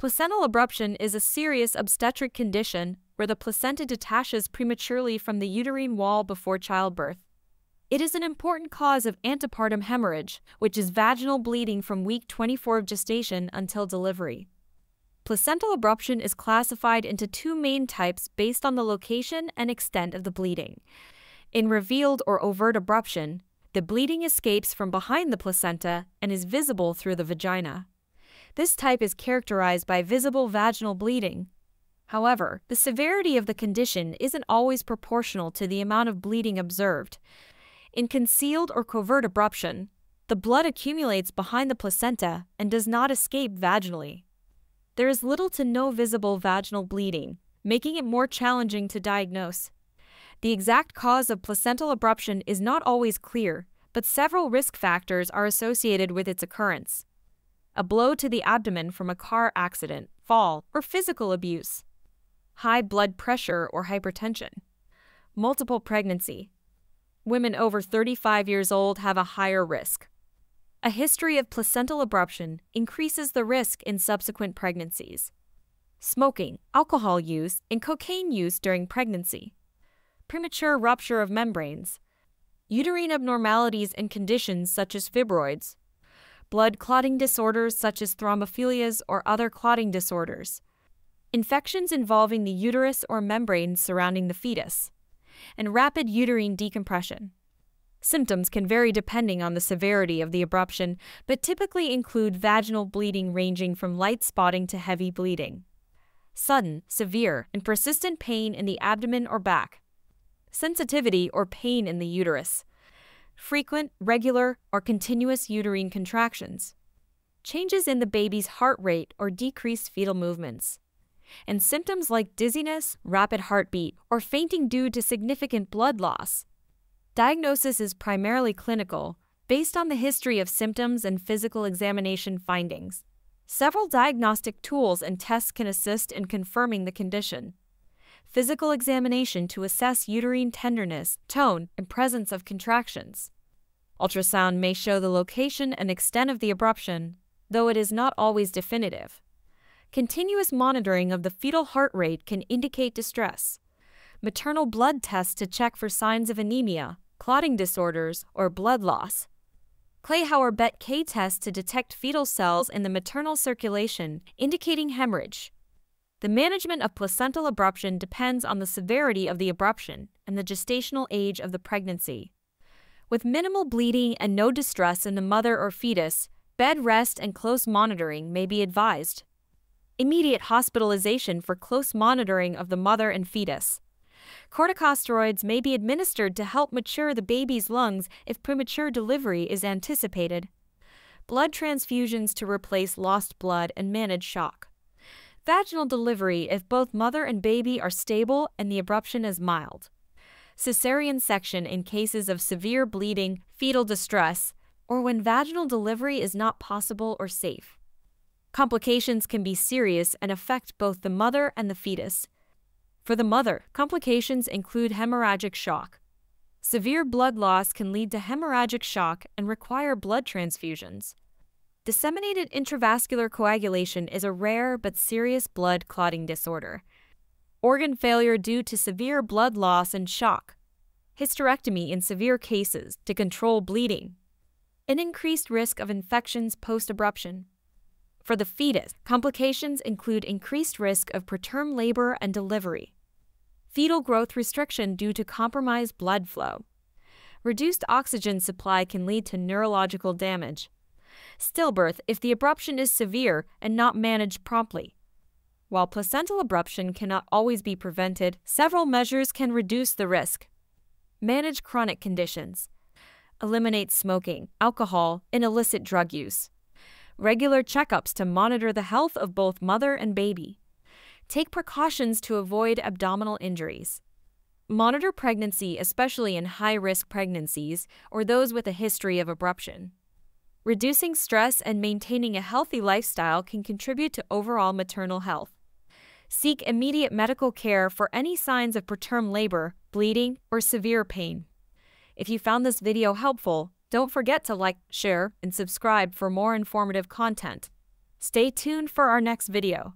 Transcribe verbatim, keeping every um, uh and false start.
Placental abruption is a serious obstetric condition where the placenta detaches prematurely from the uterine wall before childbirth. It is an important cause of antepartum hemorrhage, which is vaginal bleeding from week twenty-four of gestation until delivery. Placental abruption is classified into two main types based on the location and extent of the bleeding. In revealed or overt abruption, the bleeding escapes from behind the placenta and is visible through the vagina. This type is characterized by visible vaginal bleeding. However, the severity of the condition isn't always proportional to the amount of bleeding observed. In concealed or covert abruption, the blood accumulates behind the placenta and does not escape vaginally. There is little to no visible vaginal bleeding, making it more challenging to diagnose. The exact cause of placental abruption is not always clear, but several risk factors are associated with its occurrence. A blow to the abdomen from a car accident, fall, or physical abuse. High blood pressure or hypertension. Multiple pregnancy. Women over thirty-five years old have a higher risk. A history of placental abruption increases the risk in subsequent pregnancies. Smoking, alcohol use, and cocaine use during pregnancy. Premature rupture of membranes. Uterine abnormalities and conditions such as fibroids. Blood clotting disorders such as thrombophilias or other clotting disorders. Infections involving the uterus or membranes surrounding the fetus. And rapid uterine decompression. Symptoms can vary depending on the severity of the abruption, but typically include vaginal bleeding ranging from light spotting to heavy bleeding. Sudden, severe, and persistent pain in the abdomen or back. Sensitivity or pain in the uterus. Frequent, regular, or continuous uterine contractions. Changes in the baby's heart rate or decreased fetal movements. And symptoms like dizziness, rapid heartbeat, or fainting due to significant blood loss. Diagnosis is primarily clinical, based on the history of symptoms and physical examination findings. Several diagnostic tools and tests can assist in confirming the condition. Physical examination to assess uterine tenderness, tone, and presence of contractions. Ultrasound may show the location and extent of the abruption, though it is not always definitive. Continuous monitoring of the fetal heart rate can indicate distress. Maternal blood tests to check for signs of anemia, clotting disorders, or blood loss. Kleihauer-Betke tests to detect fetal cells in the maternal circulation, indicating hemorrhage. The management of placental abruption depends on the severity of the abruption and the gestational age of the pregnancy. With minimal bleeding and no distress in the mother or fetus, bed rest and close monitoring may be advised. Immediate hospitalization for close monitoring of the mother and fetus. Corticosteroids may be administered to help mature the baby's lungs if premature delivery is anticipated. Blood transfusions to replace lost blood and manage shock. Vaginal delivery if both mother and baby are stable and the abruption is mild. Cesarean section in cases of severe bleeding, fetal distress, or when vaginal delivery is not possible or safe. Complications can be serious and affect both the mother and the fetus. For the mother, complications include hemorrhagic shock. Severe blood loss can lead to hemorrhagic shock and require blood transfusions. Disseminated intravascular coagulation is a rare but serious blood clotting disorder. Organ failure due to severe blood loss and shock. Hysterectomy in severe cases to control bleeding. An increased risk of infections post-abruption. For the fetus, complications include increased risk of preterm labor and delivery, fetal growth restriction due to compromised blood flow. Reduced oxygen supply can lead to neurological damage. Stillbirth if the abruption is severe and not managed promptly. While placental abruption cannot always be prevented, several measures can reduce the risk. Manage chronic conditions. Eliminate smoking, alcohol, and illicit drug use. Regular checkups to monitor the health of both mother and baby. Take precautions to avoid abdominal injuries. Monitor pregnancy, especially in high-risk pregnancies or those with a history of abruption. Reducing stress and maintaining a healthy lifestyle can contribute to overall maternal health. Seek immediate medical care for any signs of preterm labor, bleeding, or severe pain. If you found this video helpful, don't forget to like, share, and subscribe for more informative content. Stay tuned for our next video.